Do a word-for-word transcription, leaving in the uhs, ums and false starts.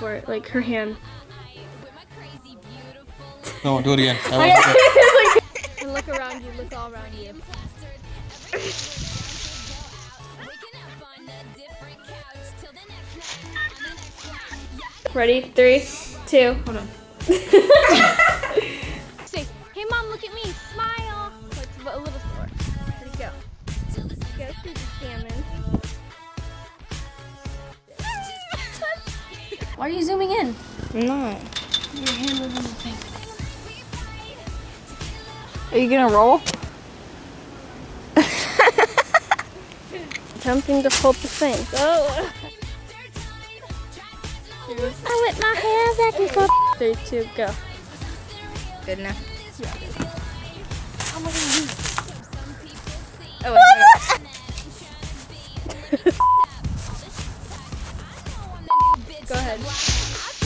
for it. Like her hand. No, do it again. I like, look around you. Look all around you. Ready? Three, two. Hold on. Say, hey mom, look at me. Smile. Like a little sore. There you go. Go through the salmon. Why are you zooming in? I'm not. Your hand was on the thing. Are you gonna roll? Attempting to hold the thing. Oh. I whip my hair back and forth. Three, two, go. Good enough. Yeah. How am I gonna do this? Oh, wait. Go ahead.